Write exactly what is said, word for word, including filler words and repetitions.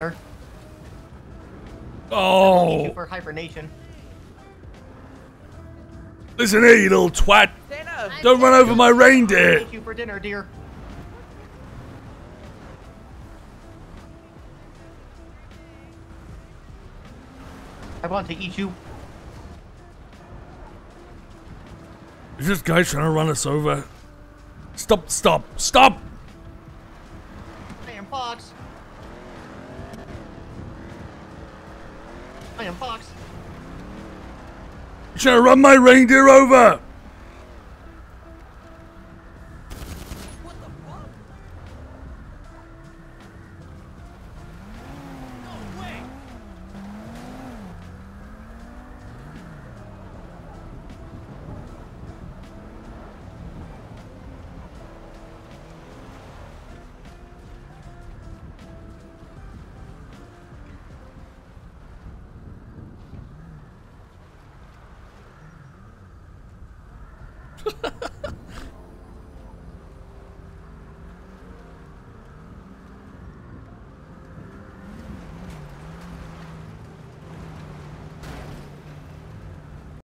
Oh! I need you for hibernation. Listen here, you little twat! Santa, don't run over my reindeer! Thank you for dinner, dear. I want to eat you. Is this guy trying to run us over? Stop, stop, stop! I am Fox. I am Fox. You're trying to run my reindeer over! What the fuck? No way! Ha ha.